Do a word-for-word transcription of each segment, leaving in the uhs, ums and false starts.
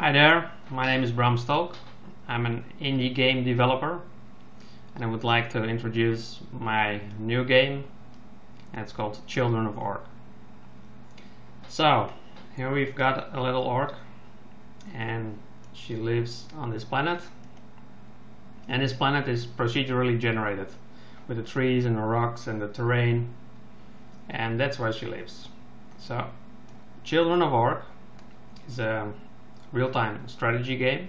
Hi there, my name is Bram Stolk. I'm an indie game developer and I would like to introduce my new game, and it's called Children of Orc. So here we've got a little orc and she lives on this planet, and this planet is procedurally generated with the trees and the rocks and the terrain, and that's where she lives. So Children of Orc is a real-time strategy game,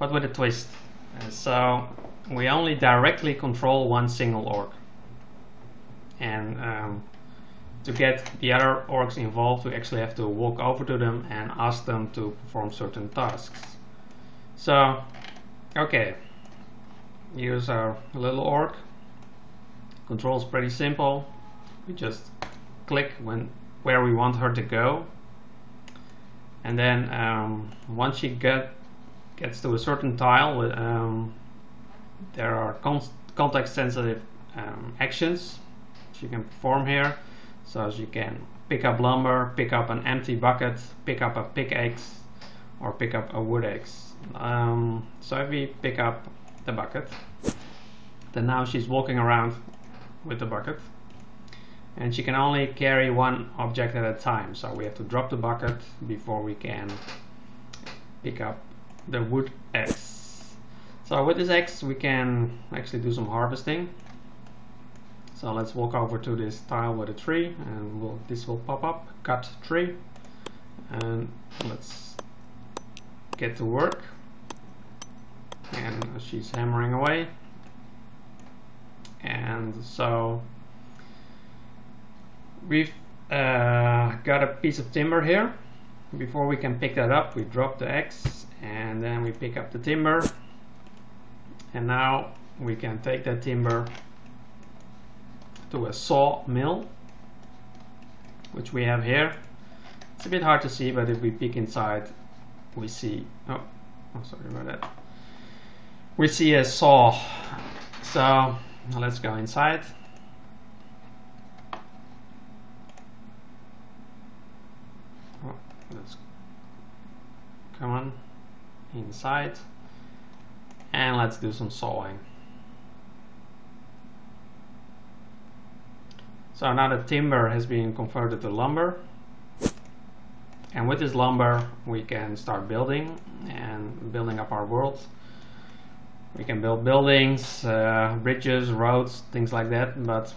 but with a twist. And so we only directly control one single orc, and um, to get the other orcs involved we actually have to walk over to them and ask them to perform certain tasks. So okay, here's our little orc. Control's pretty simple, we just click when where we want her to go. And then um, once she get, gets to a certain tile, um, there are con context sensitive um, actions she can perform here. So she can pick up lumber, pick up an empty bucket, pick up a pickaxe, or pick up a wood axe. Um, so if we pick up the bucket, then now she's walking around with the bucket, and she can only carry one object at a time, so we have to drop the bucket before we can pick up the wood axe. So with this axe we can actually do some harvesting. So let's walk over to this tile with a tree, and we'll, this will pop up, cut tree, and let's get to work. And she's hammering away, and so we've uh, got a piece of timber here. Before we can pick that up, we drop the axe and then we pick up the timber, and now we can take that timber to a saw mill, which we have here. It's a bit hard to see, but if we peek inside we see, oh, oh sorry about that, we see a saw. So let's go inside. Let's come on inside and let's do some sawing. So now the timber has been converted to lumber, and with this lumber we can start building and building up our world. We can build buildings, uh, bridges, roads, things like that, but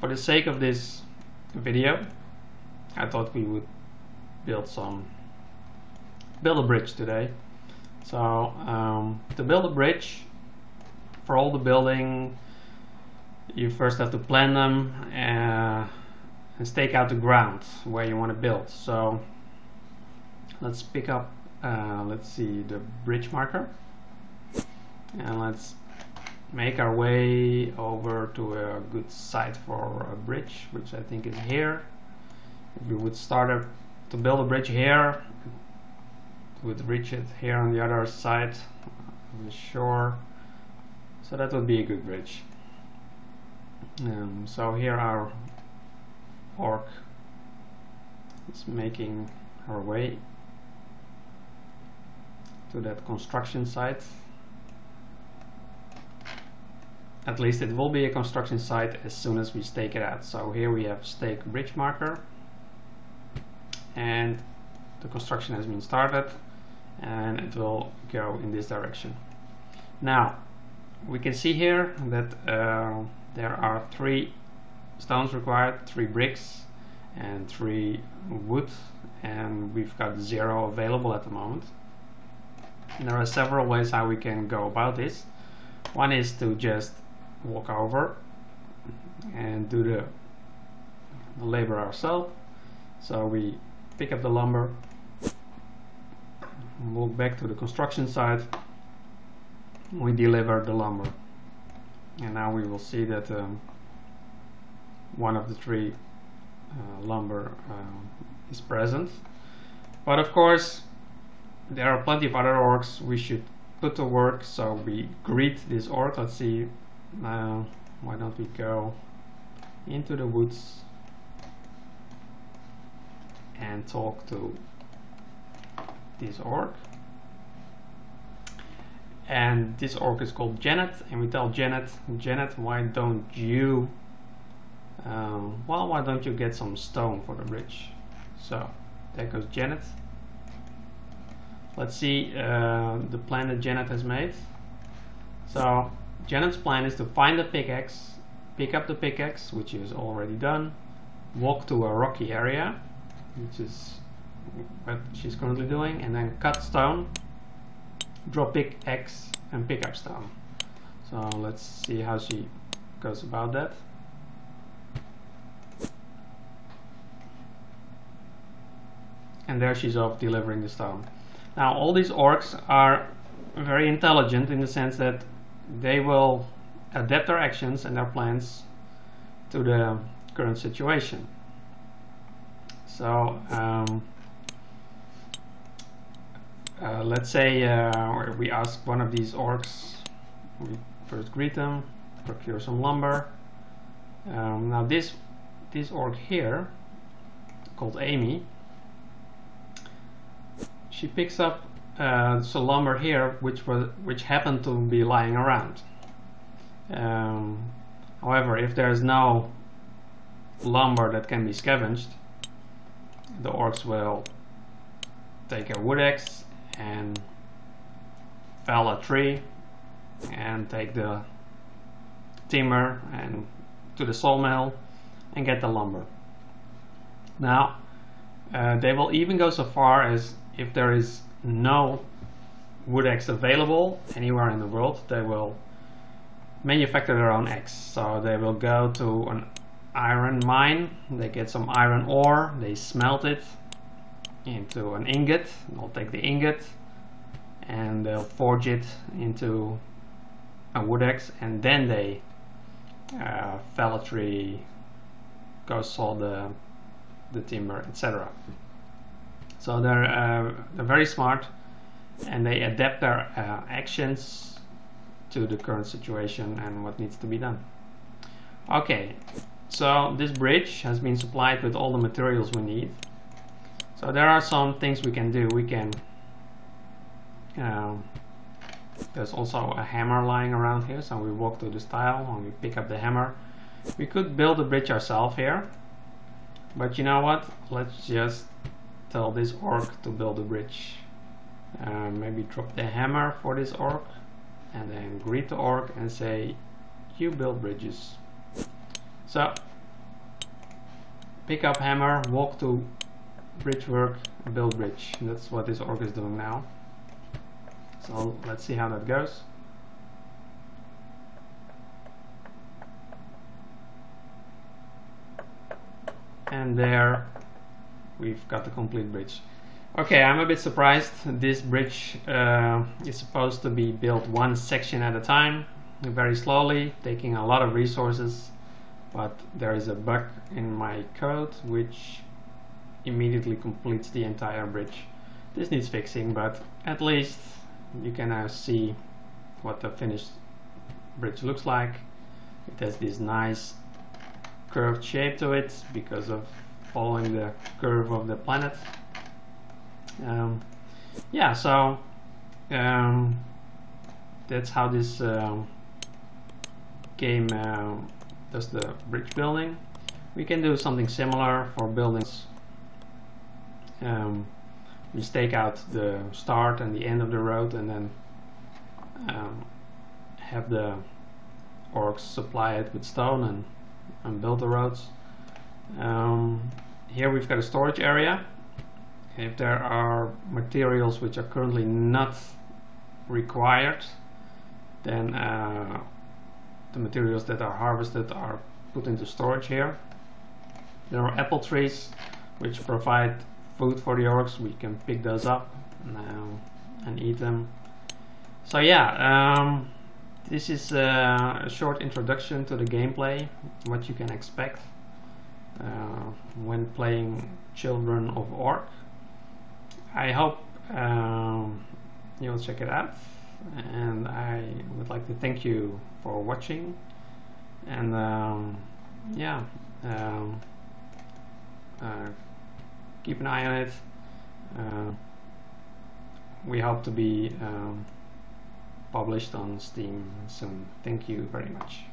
for the sake of this video I thought we would build some build a bridge today. So um, to build a bridge, for all the building you first have to plan them uh, and stake out the ground where you want to build. So let's pick up uh, let's see the bridge marker, and let's make our way over to a good site for a bridge, which I think is here. If we would start a to build a bridge here, would reach it here on the other side of the shore, so that would be a good bridge. Um, so here our orc is making her way to that construction site. At least it will be a construction site as soon as we stake it out. So here we have stake bridge marker, and the construction has been started, and it will go in this direction. Now we can see here that uh, there are three stones required, three bricks and three wood, and we've got zero available at the moment. And there are several ways how we can go about this. One is to just walk over and do the, the labor ourselves. So we pick up the lumber, walk back to the construction site, we deliver the lumber, and now we will see that um, one of the three uh, lumber um, is present. But of course there are plenty of other orcs we should put to work, so we greet this orc. Let's see, uh, why don't we go into the woods and talk to this orc. and this orc is called Janet, and we tell Janet, Janet, why don't you um, well why don't you get some stone for the bridge? So there goes Janet. Let's see uh, the plan that Janet has made. So Janet's plan is to find the pickaxe, pick up the pickaxe, which is already done, walk to a rocky area, which is what she's currently doing, and then cut stone, draw pickaxe, and pick up stone. So let's see how she goes about that. And there she's off delivering the stone. Now all these orcs are very intelligent in the sense that they will adapt their actions and their plans to the current situation. So um, uh, let's say uh, we ask one of these orcs, we first greet them, procure some lumber. Um, now this, this orc here, called Amy, she picks up uh, some lumber here, which was which happened to be lying around. Um, however, if there is no lumber that can be scavenged, the orcs will take a wood axe and fell a tree and take the timber and to the sawmill and get the lumber. Now uh, they will even go so far as, if there is no wood axe available anywhere in the world, they will manufacture their own axe. So they will go to an iron mine, they get some iron ore, they smelt it into an ingot, they'll take the ingot and they'll forge it into a wood axe, and then they uh, fell a tree, go saw the, the timber, et cetera. So they're, uh, they're very smart, and they adapt their uh, actions to the current situation and what needs to be done. Okay, so this bridge has been supplied with all the materials we need. So there are some things we can do. We can, uh, there's also a hammer lying around here, so we walk to this tile and we pick up the hammer. We could build a bridge ourselves here, but you know what, let's just tell this orc to build a bridge. Uh, maybe drop the hammer for this orc and then greet the orc and say, you build bridges. So pick up hammer, walk to bridge work, build bridge. That's what this orc is doing now. So let's see how that goes. And there we've got the complete bridge. Okay, I'm a bit surprised. This bridge uh, is supposed to be built one section at a time, very slowly, taking a lot of resources, but there is a bug in my code which immediately completes the entire bridge. This needs fixing, but at least you can now see what the finished bridge looks like. It has this nice curved shape to it because of following the curve of the planet. Um, yeah, so um, that's how this um, game uh, does the bridge building. We can do something similar for buildings. Um, we stake out the start and the end of the road, and then um, have the orcs supply it with stone and, and build the roads. Um, here we've got a storage area. If there are materials which are currently not required, then uh, the materials that are harvested are put into storage here. There are apple trees which provide food for the orcs. We can pick those up now and eat them. So yeah, um, this is uh, a short introduction to the gameplay, what you can expect Uh, when playing Children of Orc. I hope um, you'll check it out, and I would like to thank you for watching, and um, yeah, um, uh, keep an eye on it. Uh, we hope to be um, published on Steam soon. Thank you very much.